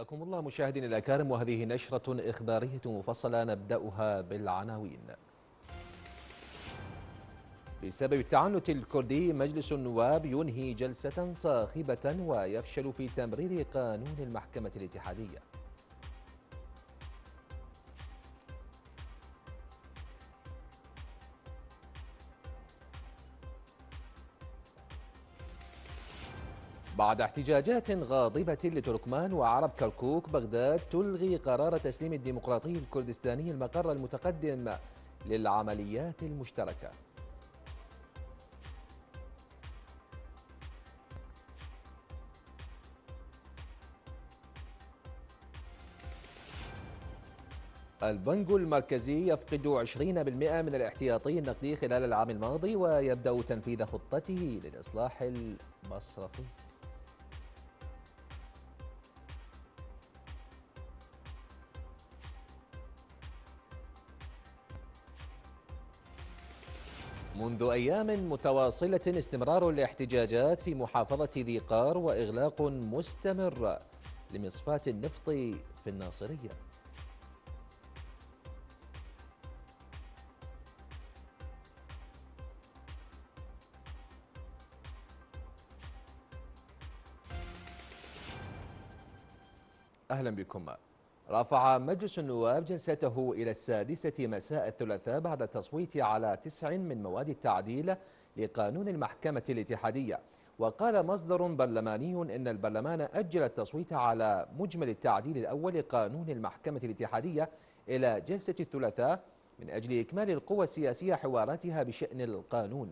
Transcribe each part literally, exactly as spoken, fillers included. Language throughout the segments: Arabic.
حياكم الله مشاهدينا الأكارم، وهذه نشرة إخبارية مفصلة نبدأها بالعناوين. بسبب التعنت الكردي مجلس النواب ينهي جلسة صاخبة ويفشل في تمرير قانون المحكمة الاتحادية. بعد احتجاجات غاضبة لتركمان وعرب كركوك، بغداد تلغي قرار تسليم الديمقراطي الكردستاني المقر المتقدم للعمليات المشتركة. البنك المركزي يفقد عشرين بالمئة من الاحتياطي النقدي خلال العام الماضي ويبدأ تنفيذ خطته للإصلاح المصرفي. منذ أيام متواصلة استمرار الاحتجاجات في محافظة ذي قار وإغلاق مستمر لمصفاة النفط في الناصرية. أهلا بكم. رفع مجلس النواب جلسته إلى السادسة مساء الثلاثاء بعد التصويت على تسع من مواد التعديل لقانون المحكمة الاتحادية. وقال مصدر برلماني إن البرلمان أجل التصويت على مجمل التعديل الأول لقانون المحكمة الاتحادية إلى جلسة الثلاثاء من أجل إكمال القوى السياسية حواراتها بشأن القانون،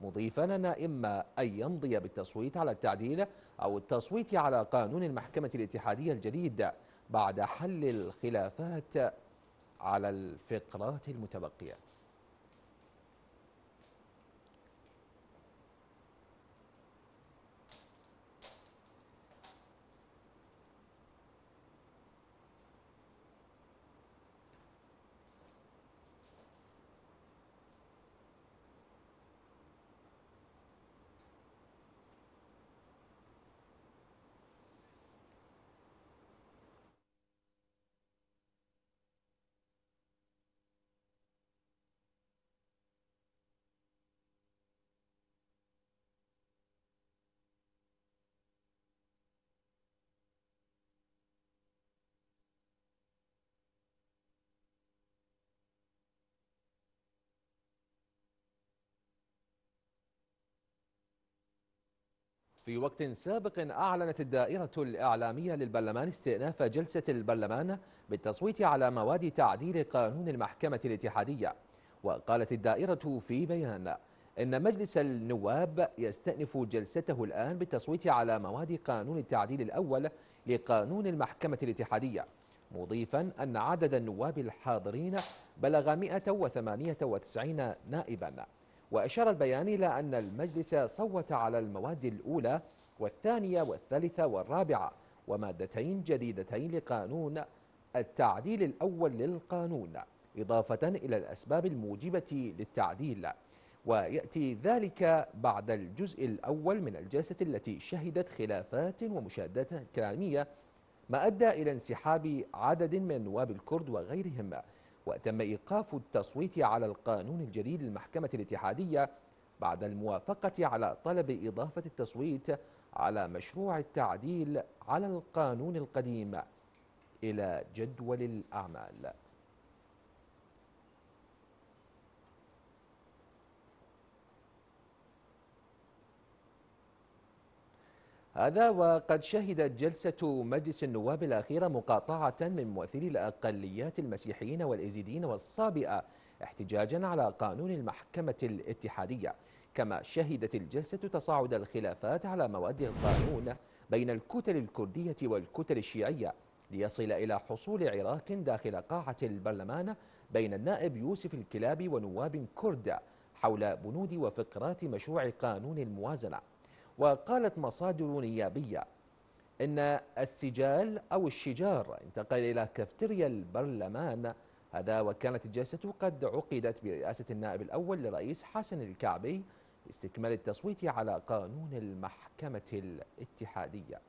مضيفا أن إما أن يمضي بالتصويت على التعديل أو التصويت على قانون المحكمة الاتحادية الجديد بعد حل الخلافات على الفقرات المتبقية. في وقت سابق أعلنت الدائرة الإعلامية للبرلمان استئناف جلسة البرلمان بالتصويت على مواد تعديل قانون المحكمة الاتحادية. وقالت الدائرة في بيان إن مجلس النواب يستأنف جلسته الآن بالتصويت على مواد قانون التعديل الأول لقانون المحكمة الاتحادية، مضيفا أن عدد النواب الحاضرين بلغ مئة وثمانية وتسعين نائبا. وأشار البيان إلى أن المجلس صوت على المواد الأولى والثانية والثالثة والرابعة ومادتين جديدتين لقانون التعديل الأول للقانون، إضافة إلى الأسباب الموجبة للتعديل. ويأتي ذلك بعد الجزء الأول من الجلسة التي شهدت خلافات ومشادات كلامية، ما أدى إلى انسحاب عدد من نواب الكرد وغيرهم، وتم إيقاف التصويت على القانون الجديد للمحكمة الاتحادية بعد الموافقة على طلب إضافة التصويت على مشروع التعديل على القانون القديم إلى جدول الأعمال. هذا وقد شهدت جلسة مجلس النواب الأخيرة مقاطعة من ممثلي الأقليات المسيحيين والإيزيديين والصابئة احتجاجا على قانون المحكمة الاتحادية، كما شهدت الجلسة تصاعد الخلافات على مواد القانون بين الكتل الكردية والكتل الشيعية، ليصل إلى حصول عراك داخل قاعة البرلمان بين النائب يوسف الكلابي ونواب كرد حول بنود وفقرات مشروع قانون الموازنة. وقالت مصادر نيابية إن السجال أو الشجار انتقل إلى كافتيريا البرلمان. هذا وكانت الجلسة قد عقدت برئاسة النائب الأول للرئيس حسن الكعبي لاستكمال التصويت على قانون المحكمة الاتحادية.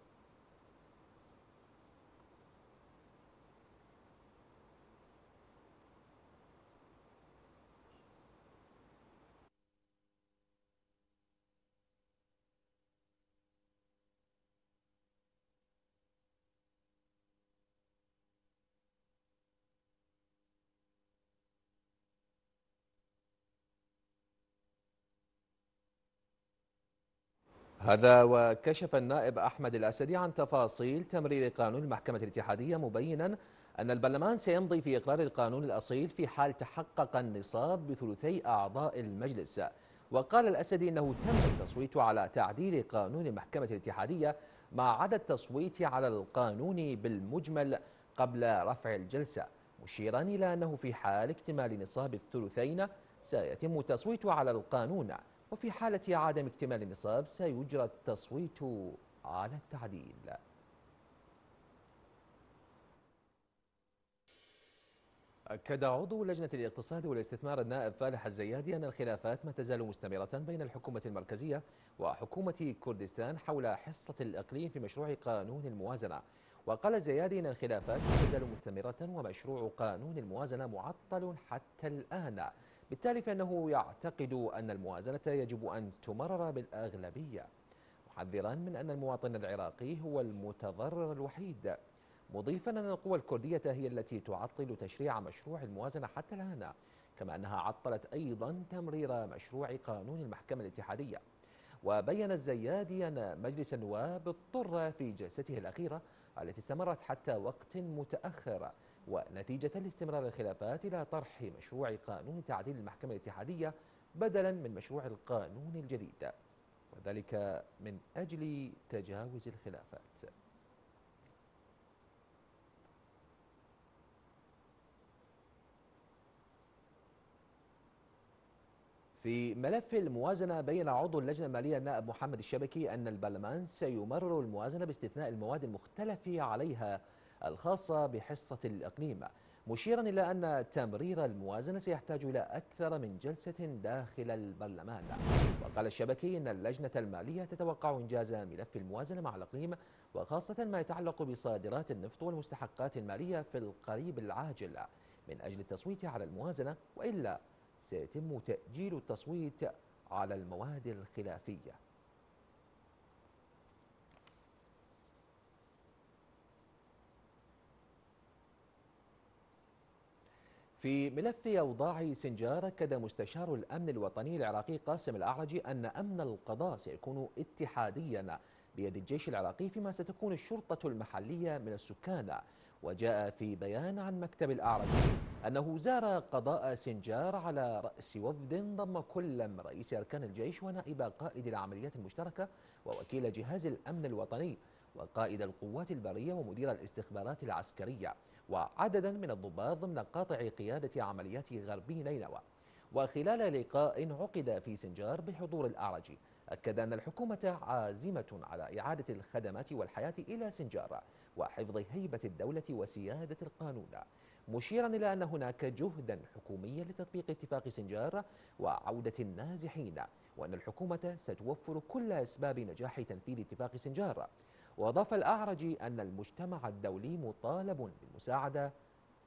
هذا وكشف النائب أحمد الأسدي عن تفاصيل تمرير قانون المحكمة الاتحادية، مبينا أن البرلمان سيمضي في إقرار القانون الأصيل في حال تحقق النصاب بثلثي أعضاء المجلس. وقال الأسدي أنه تم التصويت على تعديل قانون المحكمة الاتحادية ما عدا التصويت على القانون بالمجمل قبل رفع الجلسة، مشيرا إلى أنه في حال اكتمال نصاب الثلثين سيتم التصويت على القانون، وفي حالة عدم اكتمال النصاب سيجرى التصويت على التعديل. أكد عضو لجنة الاقتصاد والاستثمار النائب فالح الزيادي أن الخلافات ما تزال مستمرة بين الحكومة المركزية وحكومة كردستان حول حصة الإقليم في مشروع قانون الموازنة. وقال الزيادي أن الخلافات ما تزال مستمرة ومشروع قانون الموازنة معطل حتى الآن، بالتالي فإنه يعتقد أن الموازنة يجب أن تمرر بالأغلبية، محذرا من أن المواطن العراقي هو المتضرر الوحيد، مضيفا أن القوى الكردية هي التي تعطل تشريع مشروع الموازنة حتى الآن، كما أنها عطلت أيضا تمرير مشروع قانون المحكمة الاتحادية. وبين الزيادي أن مجلس النواب اضطر في جلسته الأخيرة التي استمرت حتى وقت متأخر ونتيجة لاستمرار الخلافات إلى طرح مشروع قانون تعديل المحكمة الاتحادية بدلا من مشروع القانون الجديد، وذلك من أجل تجاوز الخلافات. في ملف الموازنة، بين عضو اللجنة المالية النائب محمد الشبكي أن البرلمان سيمرر الموازنة باستثناء المواد المختلف عليها الخاصة بحصة الإقليم، مشيرا إلى أن تمرير الموازنة سيحتاج إلى أكثر من جلسة داخل البرلمان. وقال الشبكي أن اللجنة المالية تتوقع إنجاز ملف الموازنة مع الإقليم، وخاصة ما يتعلق بصادرات النفط والمستحقات المالية في القريب العاجل، من أجل التصويت على الموازنة، وإلا سيتم تأجيل التصويت على المواد الخلافية. في ملف أوضاع سنجار، أكد مستشار الأمن الوطني العراقي قاسم الأعرجي أن أمن القضاء سيكون اتحاديا بيد الجيش العراقي، فيما ستكون الشرطة المحلية من السكان. وجاء في بيان عن مكتب الأعرجي أنه زار قضاء سنجار على رأس وفد ضم كل رئيس أركان الجيش ونائب قائد العمليات المشتركة ووكيل جهاز الأمن الوطني وقائد القوات البرية ومدير الاستخبارات العسكرية وعددا من الضباط ضمن قاطع قيادة عمليات غربي نينوى. وخلال لقاء عقد في سنجار بحضور الأعرجي، أكد أن الحكومة عازمة على إعادة الخدمات والحياة إلى سنجار وحفظ هيبة الدولة وسيادة القانون، مشيرا إلى أن هناك جهدا حكوميا لتطبيق اتفاق سنجار وعودة النازحين، وأن الحكومة ستوفر كل أسباب نجاح تنفيذ اتفاق سنجار. وأضاف الأعرجي أن المجتمع الدولي مطالب بالمساعدة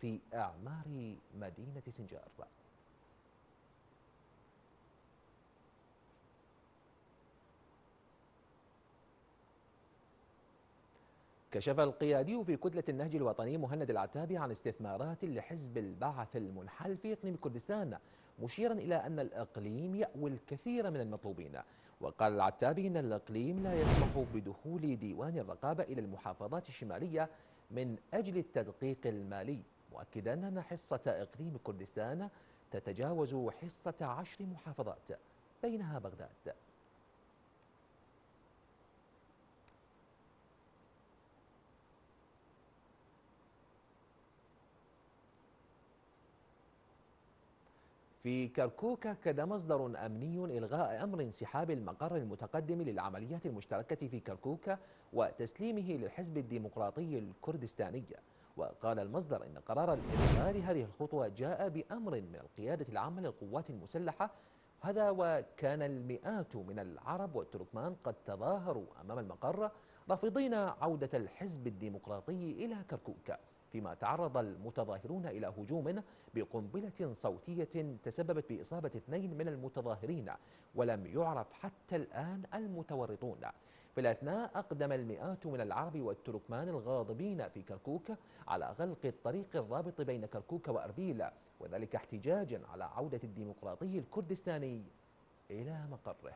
في إعمار مدينة سنجار. كشف القيادي في كتلة النهج الوطني مهند العتابي عن استثمارات لحزب البعث المنحل في إقليم كردستان، مشيرا إلى أن الإقليم يأوي الكثير من المطلوبين. وقال العتابي إن الإقليم لا يسمح بدخول ديوان الرقابة إلى المحافظات الشمالية من أجل التدقيق المالي، مؤكدا أن حصة إقليم كردستان تتجاوز حصة عشر محافظات بينها بغداد. في كركوك، أكد مصدر أمني إلغاء أمر انسحاب المقر المتقدم للعمليات المشتركة في كركوك وتسليمه للحزب الديمقراطي الكردستاني. وقال المصدر إن قرار الإلغاء لهذه الخطوة جاء بأمر من القيادة العامة للقوات المسلحة، هذا وكان المئات من العرب والتركمان قد تظاهروا أمام المقر رافضين عودة الحزب الديمقراطي إلى كركوك، فيما تعرض المتظاهرون إلى هجوم بقنبلة صوتية تسببت بإصابة اثنين من المتظاهرين، ولم يعرف حتى الآن المتورطون. في الأثناء أقدم المئات من العرب والتركمان الغاضبين في كركوك على غلق الطريق الرابط بين كركوك وأربيل، وذلك احتجاجا على عودة الديمقراطي الكردستاني إلى مقره.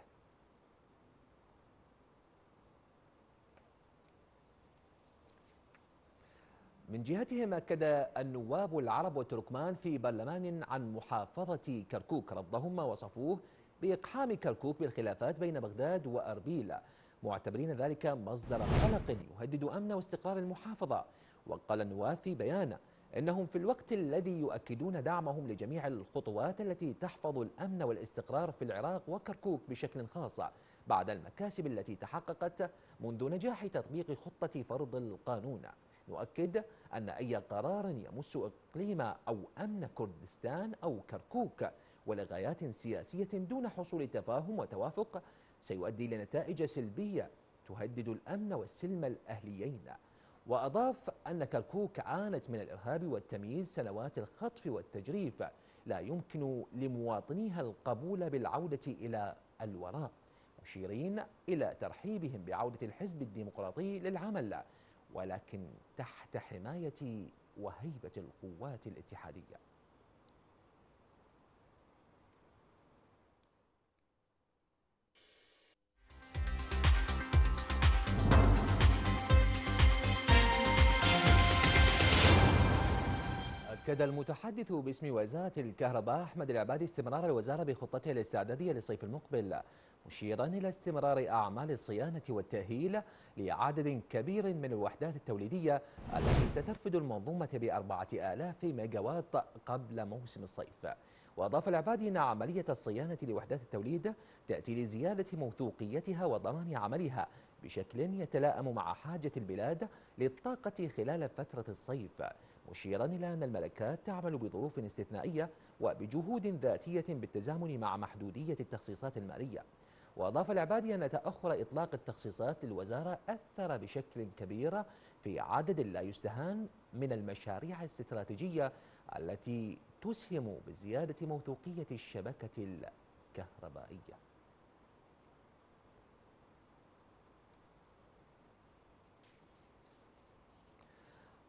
من جهتهم أكد النواب العرب والتركمان في برلمان عن محافظة كركوك رفضهم وصفوه بإقحام كركوك بالخلافات بين بغداد وأربيل، معتبرين ذلك مصدر قلق يهدد أمن واستقرار المحافظة. وقال النواب في بيان إنهم في الوقت الذي يؤكدون دعمهم لجميع الخطوات التي تحفظ الأمن والاستقرار في العراق وكركوك بشكل خاص بعد المكاسب التي تحققت منذ نجاح تطبيق خطة فرض القانون، نؤكد أن أي قرار يمس إقليم أو أمن كردستان أو كركوك ولغايات سياسية دون حصول تفاهم وتوافق سيؤدي لنتائج سلبية تهدد الأمن والسلم الأهليين. وأضاف أن كركوك عانت من الإرهاب والتمييز سنوات الخطف والتجريف، لا يمكن لمواطنيها القبول بالعودة إلى الوراء، مشيرين إلى ترحيبهم بعودة الحزب الديمقراطي للعمل ولكن تحت حماية وهيبة القوات الاتحادية. أكد المتحدث باسم وزارة الكهرباء أحمد العبادي استمرار الوزارة بخطتها الاستعدادية للصيف المقبل، مشيرا إلى استمرار أعمال الصيانة والتأهيل لعدد كبير من الوحدات التوليدية التي سترفد المنظومة بأربعة آلاف ميجاوات قبل موسم الصيف. وأضاف العبادي أن عملية الصيانة لوحدات التوليد تأتي لزيادة موثوقيتها وضمان عملها بشكل يتلائم مع حاجة البلاد للطاقة خلال فترة الصيف، مشيرا إلى أن الملكات تعمل بظروف استثنائية وبجهود ذاتية بالتزامن مع محدودية التخصيصات المالية. وأضاف العبادي أن تأخر إطلاق التخصيصات للوزارة أثر بشكل كبير في عدد لا يستهان من المشاريع الاستراتيجية التي تسهم بزيادة موثوقية الشبكة الكهربائية.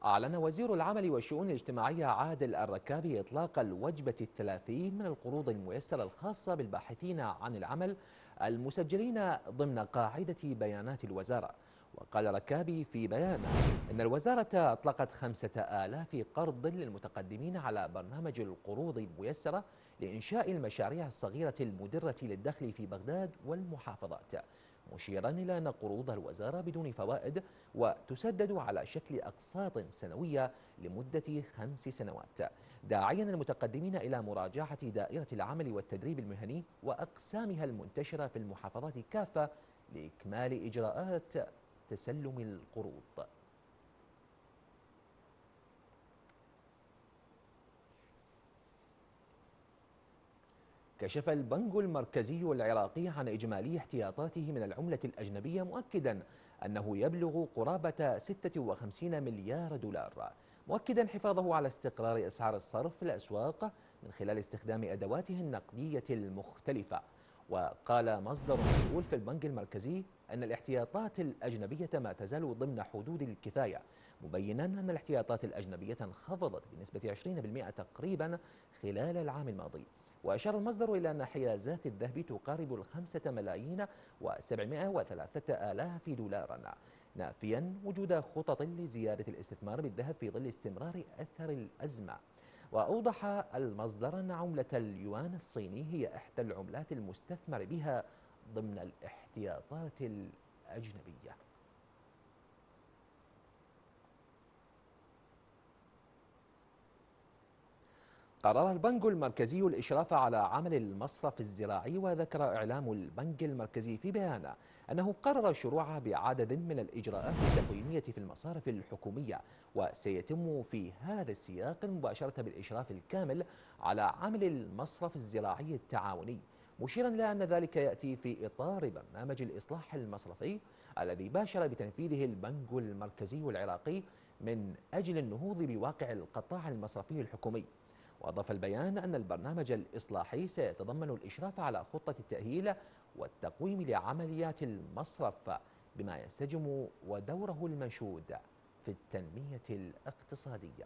أعلن وزير العمل والشؤون الاجتماعية عادل الركابي إطلاق الوجبة الثلاثين من القروض الميسرة الخاصة بالباحثين عن العمل المسجلين ضمن قاعدة بيانات الوزارة. وقال ركابي في بيان أن الوزارة أطلقت خمسة آلاف قرض للمتقدمين على برنامج القروض الميسرة لإنشاء المشاريع الصغيرة المدرة للدخل في بغداد والمحافظات، مشيرا إلى أن قروض الوزارة بدون فوائد وتسدد على شكل أقساط سنوية لمدة خمس سنوات، داعيا المتقدمين إلى مراجعة دائرة العمل والتدريب المهني وأقسامها المنتشرة في المحافظات كافة لإكمال إجراءات تسلم القروض. كشف البنك المركزي العراقي عن إجمالي احتياطاته من العملة الأجنبية، مؤكدا أنه يبلغ قرابة ستة وخمسين مليار دولار، مؤكدا حفاظه على استقرار أسعار الصرف في الأسواق من خلال استخدام أدواته النقدية المختلفة. وقال مصدر مسؤول في البنك المركزي أن الاحتياطات الأجنبية ما تزال ضمن حدود الكفاية، مبينا أن الاحتياطات الأجنبية انخفضت بنسبة عشرين بالمئة تقريبا خلال العام الماضي. وأشار المصدر إلى أن حيازات الذهب تقارب الخمسة ملايين وسبعمائة وثلاثة آلاف دولاراً، نافياً وجود خطط لزيادة الاستثمار بالذهب في ظل استمرار أثر الأزمة. وأوضح المصدر أن عملة اليوان الصيني هي إحدى العملات المستثمر بها ضمن الاحتياطات الأجنبية. قرر البنك المركزي الإشراف على عمل المصرف الزراعي. وذكر إعلام البنك المركزي في بيان أنه قرر الشروع بعدد من الإجراءات التقويمية في المصارف الحكومية، وسيتم في هذا السياق المباشرة بالإشراف الكامل على عمل المصرف الزراعي التعاوني، مشيرا إلى أن ذلك يأتي في إطار برنامج الإصلاح المصرفي الذي باشر بتنفيذه البنك المركزي العراقي من أجل النهوض بواقع القطاع المصرفي الحكومي. وأضاف البيان أن البرنامج الإصلاحي سيتضمن الإشراف على خطة التأهيل والتقويم لعمليات المصرف بما ينسجم ودوره المنشود في التنمية الاقتصادية.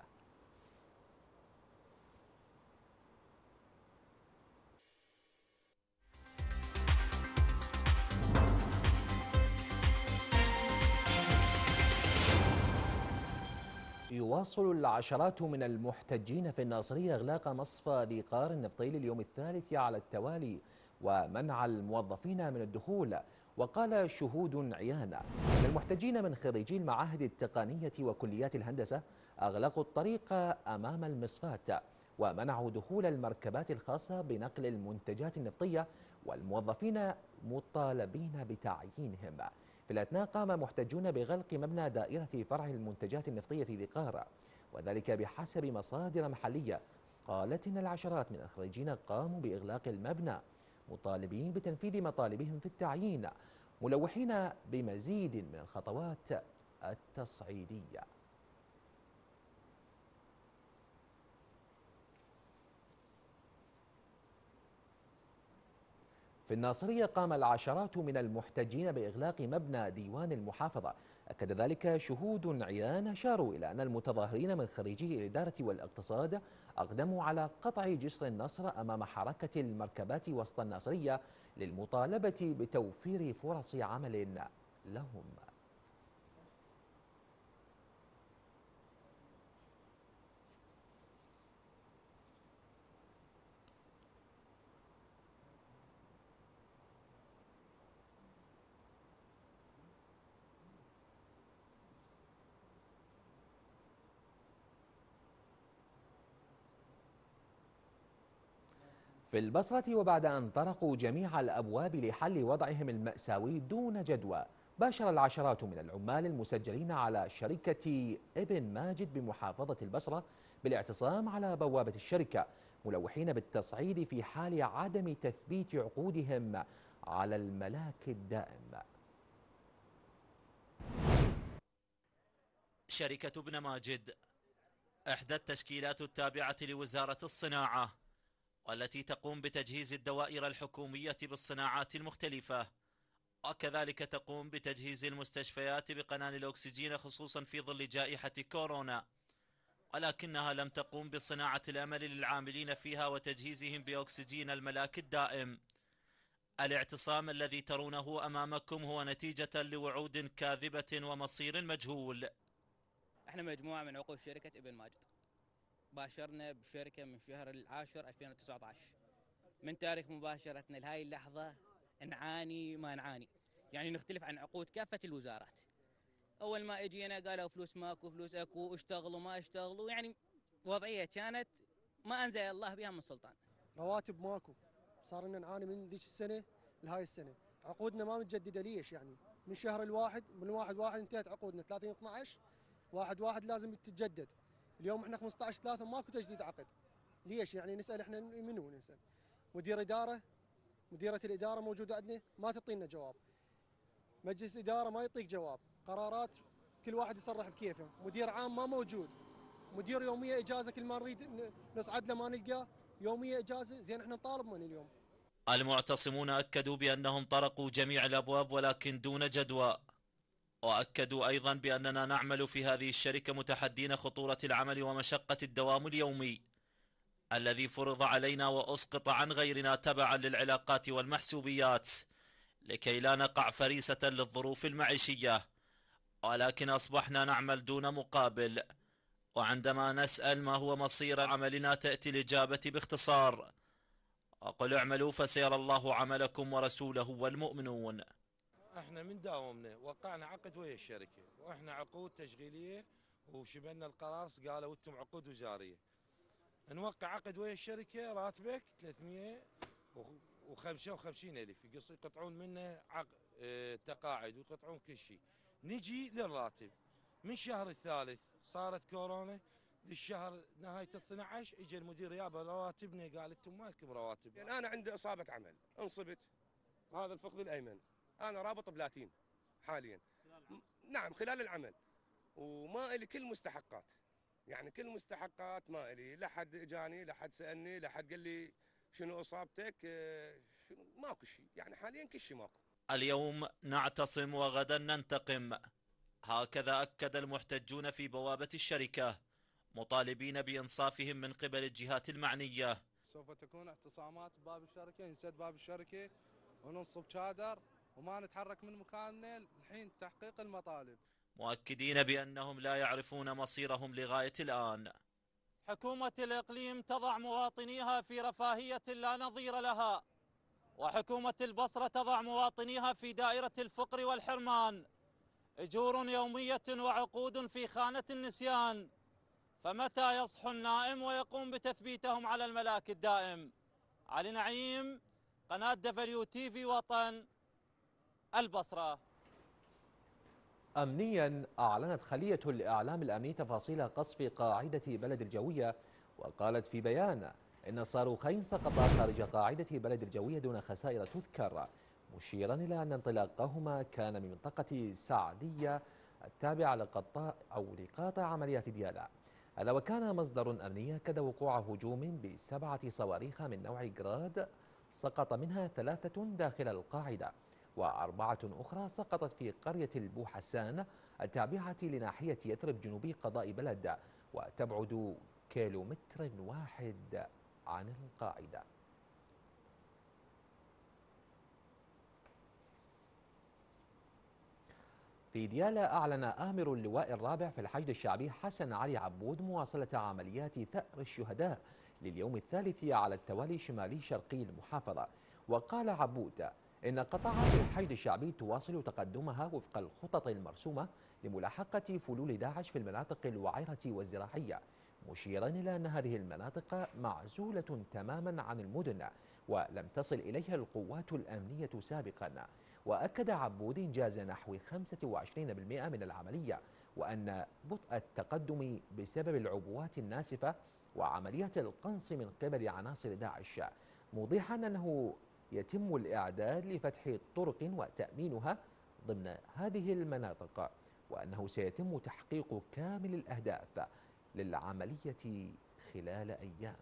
يواصل العشرات من المحتجين في الناصرية إغلاق مصفى لقار النفطيل اليوم الثالث على التوالي ومنع الموظفين من الدخول. وقال شهود عيان أن المحتجين من خريجي المعاهد التقنية وكليات الهندسة أغلقوا الطريق أمام المصفاة ومنعوا دخول المركبات الخاصة بنقل المنتجات النفطية، والموظفين مطالبين بتعيينهم. في الأثناء قام محتجون بغلق مبنى دائرة فرع المنتجات النفطية في ذي قار، وذلك بحسب مصادر محلية قالت إن العشرات من الخريجين قاموا بإغلاق المبنى مطالبين بتنفيذ مطالبهم في التعيين، ملوحين بمزيد من الخطوات التصعيدية. في الناصرية قام العشرات من المحتجين بإغلاق مبنى ديوان المحافظة، أكد ذلك شهود عيان أشاروا إلى أن المتظاهرين من خريجي الإدارة والاقتصاد أقدموا على قطع جسر النصر أمام حركة المركبات وسط الناصرية للمطالبة بتوفير فرص عمل لهم. في البصرة، وبعد أن طرقوا جميع الأبواب لحل وضعهم المأساوي دون جدوى، باشر العشرات من العمال المسجلين على شركة ابن ماجد بمحافظة البصرة بالاعتصام على بوابة الشركة، ملوحين بالتصعيد في حال عدم تثبيت عقودهم على الملاك الدائم. شركة ابن ماجد إحدى التشكيلات التابعة لوزارة الصناعة والتي تقوم بتجهيز الدوائر الحكومية بالصناعات المختلفة، وكذلك تقوم بتجهيز المستشفيات بقنان الأكسجين خصوصا في ظل جائحة كورونا، ولكنها لم تقوم بصناعة الأمل للعاملين فيها وتجهيزهم بأكسجين الملاك الدائم. الاعتصام الذي ترونه أمامكم هو نتيجة لوعود كاذبة ومصير مجهول. احنا مجموعة من عقود شركة ابن ماجد باشرنا بشركة من شهر العاشر ألفين وتسعة عشر، من تاريخ مباشرتنا لهاي اللحظة نعاني ما نعاني، يعني نختلف عن عقود كافة الوزارات. أول ما اجينا قالوا فلوس ماكو، فلوس اكو، اشتغلوا ما اشتغلوا، يعني وضعية كانت ما أنزل الله بها من سلطان. رواتب ماكو، صار لنا نعاني من ذيك السنة لهاي السنة، عقودنا ما متجددة ليش يعني، من شهر الواحد من واحد واحد انتهت عقودنا ثلاثين اثنا عشر، واحد واحد لازم تتجدد. اليوم احنا خمسة عشر ثلاثة ماكو تجديد عقد، ليش يعني؟ نسال احنا منو نسال؟ مدير اداره، مديره الاداره موجوده عندنا ما تعطينا جواب، مجلس اداره ما يعطيك جواب، قرارات كل واحد يصرح بكيفه، مدير عام ما موجود، مدير يوميه اجازه كل ما نريد نصعد له ما نلقاه، يوميه اجازه، زين احنا نطالب من اليوم. المعتصمون اكدوا بانهم طرقوا جميع الابواب ولكن دون جدوى، وأكدوا أيضا بأننا نعمل في هذه الشركة متحدين خطورة العمل ومشقة الدوام اليومي الذي فرض علينا وأسقط عن غيرنا تبعا للعلاقات والمحسوبيات لكي لا نقع فريسة للظروف المعيشية، ولكن أصبحنا نعمل دون مقابل، وعندما نسأل ما هو مصير عملنا تأتي الإجابة باختصار: وقل اعملوا فسيرى الله عملكم ورسوله والمؤمنون. احنا من داومنا وقعنا عقد ويا الشركه، واحنا عقود تشغيليه وشملنا القرار، قالوا انتم عقود وزاريه. نوقع عقد ويا الشركه راتبك ثلاثمئة وخمسة وخمسين ألف، يقطعون منه عق... اه... تقاعد ويقطعون كل شيء. نجي للراتب من شهر الثالث صارت كورونا للشهر نهايه اثنا عشر، اجى المدير يابا رواتبنا، قال انتم ما لكم رواتب. يعني انا عندي اصابه عمل، انصبت هذا الفقد الايمن، أنا رابط بلاتين حالياً خلال نعم خلال العمل، وما إلي كل مستحقات، يعني كل مستحقات ما إلي، لا حد إجاني، لا حد سألني، لا حد قال لي شنو إصابتك، شنو، ماكو شيء، يعني حالياً كل شيء ماكو. اليوم نعتصم وغدا ننتقم، هكذا أكد المحتجون في بوابة الشركة مطالبين بإنصافهم من قبل الجهات المعنية. سوف تكون اعتصامات باب الشركة، نسد باب الشركة وننصب شادر وما نتحرك من مكاننا الحين تحقيق المطالب. مؤكدين بأنهم لا يعرفون مصيرهم لغاية الآن. حكومة الإقليم تضع مواطنيها في رفاهية لا نظير لها، وحكومة البصرة تضع مواطنيها في دائرة الفقر والحرمان، أجور يومية وعقود في خانة النسيان، فمتى يصحو النائم ويقوم بتثبيتهم على الملاك الدائم؟ علي نعيم، قناة دبليو تي في، وطن، البصرة. أمنياً، أعلنت خلية الإعلام الأمني تفاصيل قصف قاعدة بلد الجوية، وقالت في بيان إن صاروخين سقطا خارج قاعدة بلد الجوية دون خسائر تذكر، مشيراً إلى أن انطلاقهما كان من منطقة سعدية التابعة لقطاع أو لقاطع عمليات ديالا. هذا وكان مصدر أمني أكد وقوع هجوم بسبعة صواريخ من نوع جراد سقط منها ثلاثة داخل القاعدة، وأربعة أخرى سقطت في قرية البوحسان التابعة لناحية يثرب جنوبي قضاء بلد، وتبعد كيلومتر واحد عن القاعدة. في ديالا أعلن آمر اللواء الرابع في الحشد الشعبي حسن علي عبود مواصلة عمليات ثأر الشهداء لليوم الثالث على التوالي شمالي شرقي المحافظة. وقال عبود إن قطاعات الحشد الشعبي تواصل تقدمها وفق الخطط المرسومة لملاحقة فلول داعش في المناطق الوعرة والزراعية، مشيرا إلى أن هذه المناطق معزولة تماما عن المدن ولم تصل إليها القوات الأمنية سابقا. وأكد عبود إنجاز نحو خمسة وعشرين بالمئة من العملية، وأن بطء التقدم بسبب العبوات الناسفة وعمليات القنص من قبل عناصر داعش، موضحا أنه يتم الإعداد لفتح طرق وتأمينها ضمن هذه المناطق، وأنه سيتم تحقيق كامل الأهداف للعملية خلال أيام.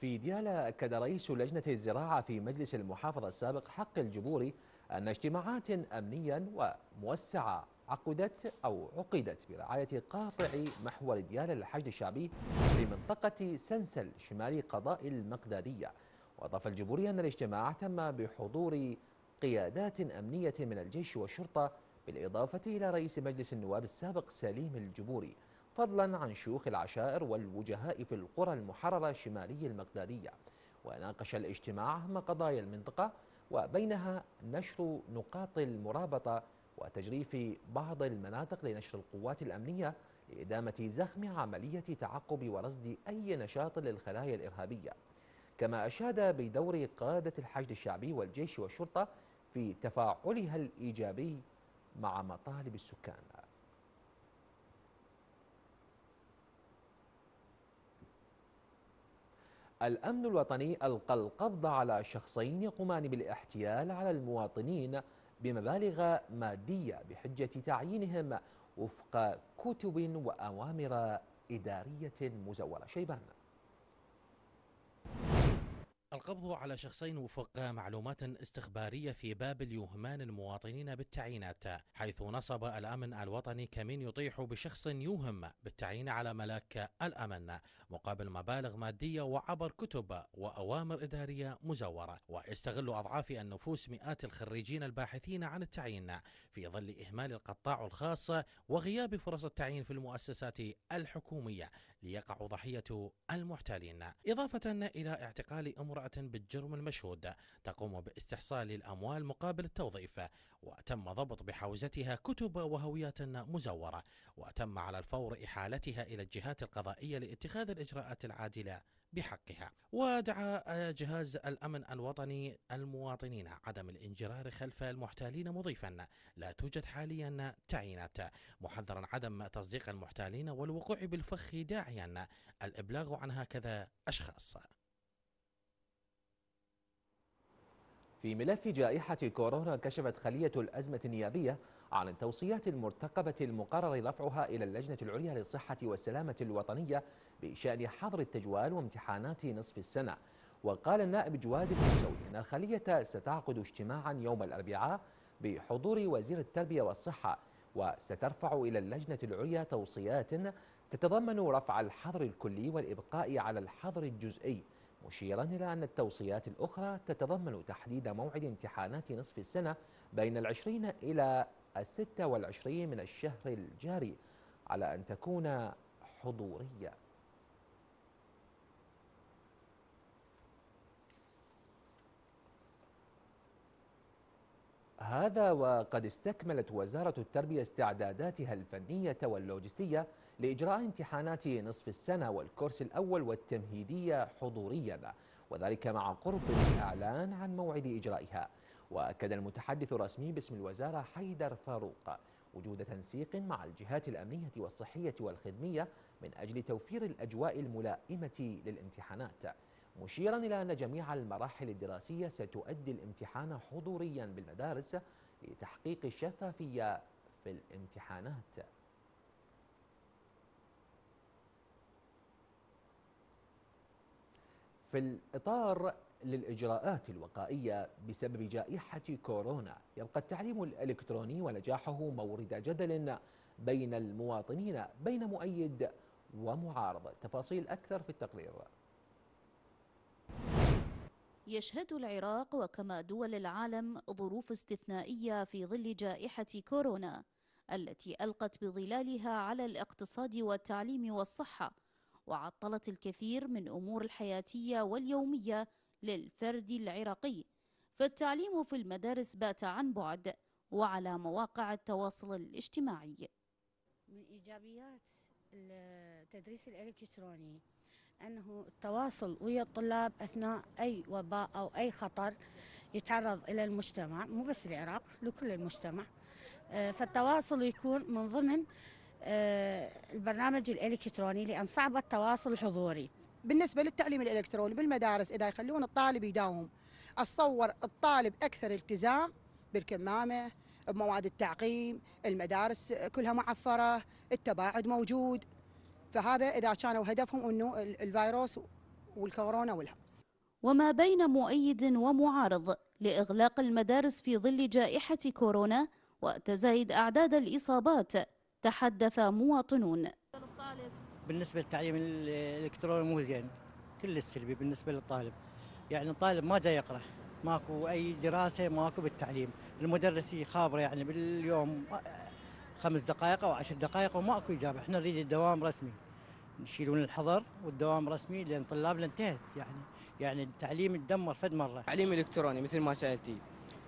في ديالا أكد رئيس لجنة الزراعة في مجلس المحافظة السابق حق الجبوري أن اجتماعات أمنيا وموسعة عقدت أو عقدت برعاية قاطع محور ديالا للحشد الشعبي في منطقة سنسل شمال قضاء المقدادية. وأضاف الجبوري أن الاجتماع تم بحضور قيادات أمنية من الجيش والشرطة، بالإضافة إلى رئيس مجلس النواب السابق سليم الجبوري، فضلا عن شيوخ العشائر والوجهاء في القرى المحررة شمالي المقدادية. وناقش الاجتماع أهم قضايا المنطقة، وبينها نشر نقاط المرابطة وتجريف بعض المناطق لنشر القوات الأمنية لإدامة زخم عملية تعقب ورصد أي نشاط للخلايا الإرهابية. كما أشاد بدور قادة الحشد الشعبي والجيش والشرطة في تفاعلها الإيجابي مع مطالب السكان. الأمن الوطني ألقى القبض على شخصين يقومان بالاحتيال على المواطنين بمبالغ مادية بحجة تعيينهم وفق كتب وأوامر إدارية مزورة. شيبان. القبض على شخصين وفق معلومات استخبارية في بابل يهمان المواطنين بالتعيينات، حيث نصب الأمن الوطني كمين يطيح بشخص يوهم بالتعيين على ملاك الأمن مقابل مبالغ مادية وعبر كتب وأوامر إدارية مزورة، ويستغل أضعاف النفوس مئات الخريجين الباحثين عن التعيين في ظل إهمال القطاع الخاص وغياب فرص التعيين في المؤسسات الحكومية ليقع ضحية المحتالين، إضافة إلى اعتقال امرأة بالجرم المشهود تقوم باستحصال الأموال مقابل التوظيف، وتم ضبط بحوزتها كتب وهويات مزورة، وتم على الفور إحالتها إلى الجهات القضائية لاتخاذ الإجراءات العادلة بحقها. ودعا جهاز الأمن الوطني المواطنين عدم الانجرار خلف المحتالين، مضيفا لا توجد حاليا تعيينات، محذرا عدم تصديق المحتالين والوقوع بالفخ، داعيا الإبلاغ عن هكذا أشخاص. في ملف جائحة كورونا، كشفت خلية الأزمة النيابية عن التوصيات المرتقبة المقرر رفعها إلى اللجنة العليا للصحة والسلامة الوطنية بشأن حظر التجوال وامتحانات نصف السنة. وقال النائب جواد الفنسوي أن الخلية ستعقد اجتماعا يوم الأربعاء بحضور وزير التربية والصحة، وسترفع إلى اللجنة العليا توصيات تتضمن رفع الحظر الكلي والإبقاء على الحظر الجزئي مشيرا إلى أن التوصيات الأخرى تتضمن تحديد موعد امتحانات نصف السنة بين العشرين إلى الستة والعشرين من الشهر الجاري على أن تكون حضورية. هذا وقد استكملت وزارة التربية استعداداتها الفنية واللوجستية لإجراء امتحانات نصف السنة والكورس الأول والتمهيدية حضوريا، وذلك مع قرب الإعلان عن موعد إجرائها. وأكد المتحدث الرسمي باسم الوزارة حيدر فاروق وجود تنسيق مع الجهات الأمنية والصحية والخدمية من أجل توفير الأجواء الملائمة للامتحانات، مشيرا إلى أن جميع المراحل الدراسية ستؤدي الامتحان حضوريا بالمدارس لتحقيق الشفافية في الامتحانات. في الإطار للإجراءات الوقائية بسبب جائحة كورونا، يبقى التعليم الإلكتروني ونجاحه مورد جدل بين المواطنين بين مؤيد ومعارض. تفاصيل أكثر في التقرير. يشهد العراق وكما دول العالم ظروف استثنائية في ظل جائحة كورونا التي ألقت بظلالها على الاقتصاد والتعليم والصحة، وعطلت الكثير من أمور الحياتية واليومية للفرد العراقي. فالتعليم في المدارس بات عن بعد وعلى مواقع التواصل الاجتماعي. من إيجابيات التدريس الإلكتروني أنه التواصل ويا الطلاب أثناء أي وباء أو أي خطر يتعرض إلى المجتمع، مو بس العراق، لكل المجتمع. فالتواصل يكون من ضمن البرنامج الإلكتروني لأن صعب التواصل الحضوري. بالنسبة للتعليم الإلكتروني بالمدارس إذا يخلون الطالب يداوم، أتصور الطالب أكثر التزام بالكمامة، بمواد التعقيم، المدارس كلها معفرة، التباعد موجود. فهذا إذا كانوا هدفهم أنه الفيروس والكورونا والهم. وما بين مؤيد ومعارض لإغلاق المدارس في ظل جائحة كورونا وتزايد أعداد الإصابات، تحدث مواطنون. بالنسبة للتعليم الإلكتروني مو زين، كل السلبي بالنسبة للطالب، يعني الطالب ما جاي يقرأ، ماكو أي دراسة، ماكو بالتعليم، المدرس خابرة يعني باليوم خمس دقائق أو عشر دقائق وماكو إجابة. إحنا نريد الدوام رسمي، نشيلون الحظر والدوام رسمي لأن طلابنا انتهت، يعني يعني التعليم تدمر فد مرة. تعليم إلكتروني مثل ما سألتي،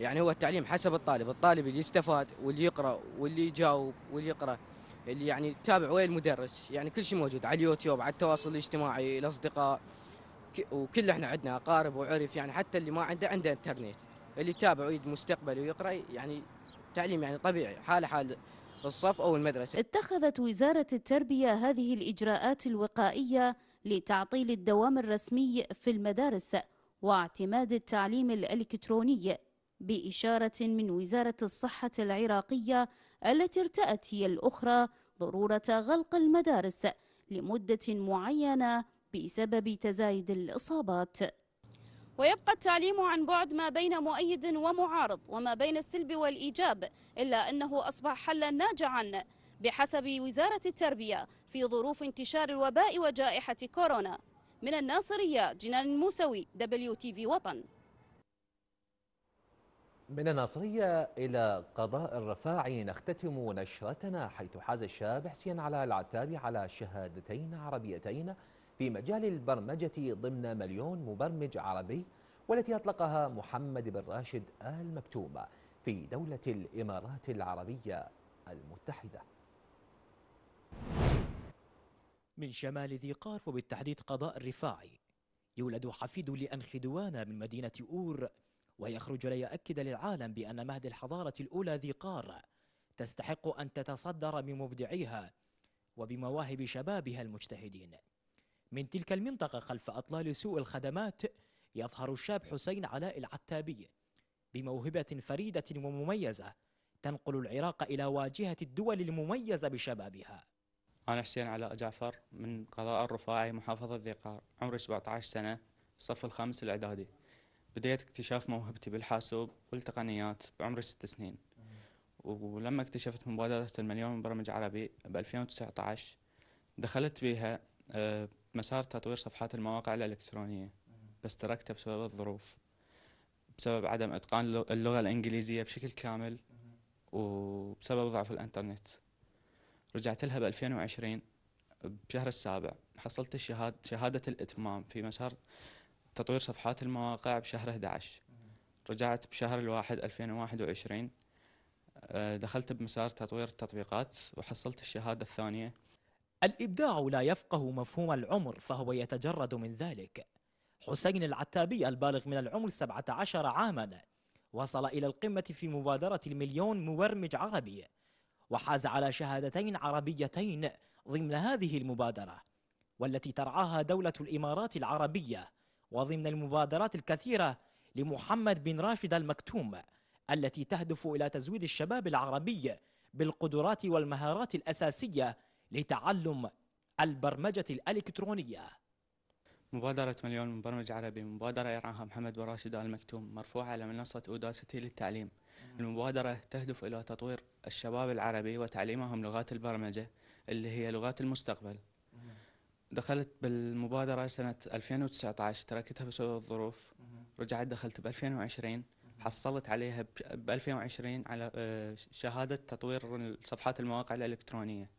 يعني هو التعليم حسب الطالب، الطالب اللي يستفاد واللي يقرأ واللي يجاوب واللي يقرأ اللي يعني تابع ويا المدرس، يعني كل شيء موجود على اليوتيوب، على التواصل الاجتماعي، الأصدقاء، وكل احنا عندنا أقارب وعرف، يعني حتى اللي ما عنده عنده انترنت، اللي يتابع ويد مستقبله ويقرأ، يعني تعليم يعني طبيعي حاله حال الصف أو المدرسة. اتخذت وزارة التربية هذه الإجراءات الوقائية لتعطيل الدوام الرسمي في المدارس واعتماد التعليم الإلكتروني بإشارة من وزارة الصحة العراقية التي ارتأت هي الأخرى ضرورة غلق المدارس لمدة معينة بسبب تزايد الإصابات. ويبقى التعليم عن بعد ما بين مؤيد ومعارض وما بين السلب والإيجاب، إلا أنه أصبح حلا ناجعا بحسب وزارة التربية في ظروف انتشار الوباء وجائحة كورونا. من الناصرية، جنان الموسوي، دبليو تي في وطن. من الناصرية إلى قضاء الرفاع نختتم نشرتنا، حيث حاز الشاب حسين علاء العتابي على شهادتين عربيتين في مجال البرمجة ضمن مليون مبرمج عربي، والتي أطلقها محمد بن راشد آل مكتوم في دولة الإمارات العربية المتحدة. من شمال ذي قار وبالتحديد قضاء الرفاعي يولد حفيد لأنخدوانا من مدينة أور، ويخرج ليؤكد للعالم بأن مهد الحضارة الأولى ذي قار تستحق أن تتصدر بمبدعيها وبمواهب شبابها المجتهدين. من تلك المنطقة خلف أطلال سوء الخدمات يظهر الشاب حسين علاء العتابي بموهبة فريدة ومميزة تنقل العراق إلى واجهة الدول المميزة بشبابها. أنا حسين علاء جعفر من قضاء الرفاعي محافظة ذي قار، عمري سبعة عشر سنة، صف الخامس الإعدادي. بديت اكتشاف موهبتي بالحاسوب والتقنيات بعمر ست سنين، ولما اكتشفت مبادرة المليون مبرمج عربي ب ألفين وتسعة عشر دخلت بها مسار تطوير صفحات المواقع الإلكترونية بس تركته بسبب الظروف، بسبب عدم إتقان اللغة الإنجليزية بشكل كامل وبسبب ضعف الإنترنت. رجعت لها ب ألفين وعشرين بشهر السابع، حصلت الشهادة شهادة الإتمام في مسار تطوير صفحات المواقع بشهر أحد عشر. رجعت بشهر الواحد ألفين وواحد وعشرين، دخلت بمسار تطوير التطبيقات وحصلت الشهادة الثانية. الإبداع لا يفقه مفهوم العمر فهو يتجرد من ذلك. حسين العتابي البالغ من العمر سبعة عشر عاما وصل إلى القمة في مبادرة المليون مبرمج عربي، وحاز على شهادتين عربيتين ضمن هذه المبادرة والتي ترعاها دولة الإمارات العربية، وضمن المبادرات الكثيرة لمحمد بن راشد آل مكتوم التي تهدف إلى تزويد الشباب العربي بالقدرات والمهارات الأساسية لتعلم البرمجة الإلكترونية. مبادرة مليون مبرمج عربي مبادرة يرعاها محمد بن راشد آل مكتوم، مرفوعة على منصة أوداسيتي للتعليم. المبادرة تهدف إلى تطوير الشباب العربي وتعليمهم لغات البرمجة اللي هي لغات المستقبل. دخلت بالمبادرة سنة ألفين وتسعة عشر، تركتها بسبب الظروف. رجعت دخلت ب ألفين وعشرين، حصلت عليها ب ألفين وعشرين على شهادة تطوير صفحات المواقع الإلكترونية.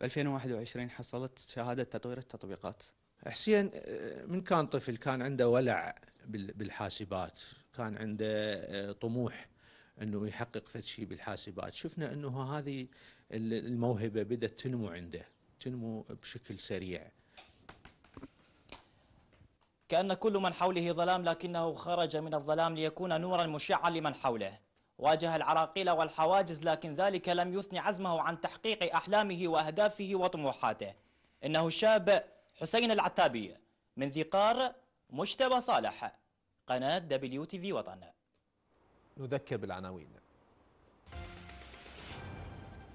ب ألفين وواحد وعشرين حصلت شهادة تطوير التطبيقات. حسين من كان طفل كان عنده ولع بالحاسبات، كان عنده طموح انه يحقق فد شيء بالحاسبات. شفنا انه هذه الموهبة بدأت تنمو عنده، تنمو بشكل سريع. كأن كل من حوله ظلام، لكنه خرج من الظلام ليكون نورا مشعا لمن حوله. واجه العراقيل والحواجز، لكن ذلك لم يثني عزمه عن تحقيق أحلامه وأهدافه وطموحاته. إنه الشاب حسين العتابي من ذي قار، مجتبى صالح، قناة دبليو تي في وطن. نذكر بالعناوين.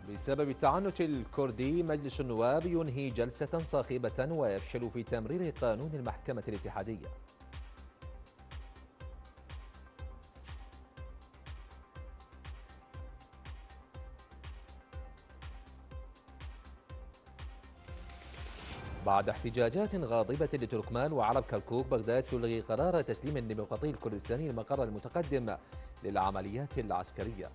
بسبب التعنت الكردي مجلس النواب ينهي جلسة صاخبة ويفشل في تمرير قانون المحكمة الاتحادية. بعد احتجاجات غاضبة لتركمان وعرب كركوك، بغداد تلغي قرار تسليم الديمقراطي الكردستاني المقر المتقدم للعمليات العسكرية.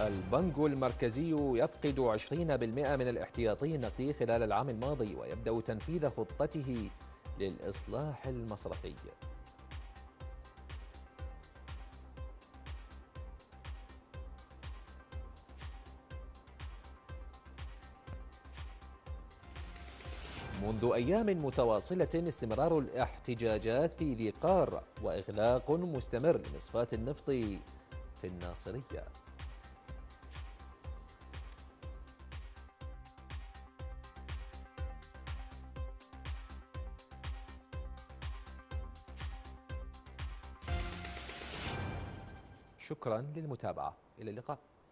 البنك المركزي يفقد عشرين بالمئة من الاحتياطي النقدي خلال العام الماضي ويبدأ تنفيذ خطته للإصلاح المصرفي. منذ أيام متواصلة استمرار الاحتجاجات في ذي قار وإغلاق مستمر لمصفاة النفط في الناصرية. شكرا للمتابعة، إلى اللقاء.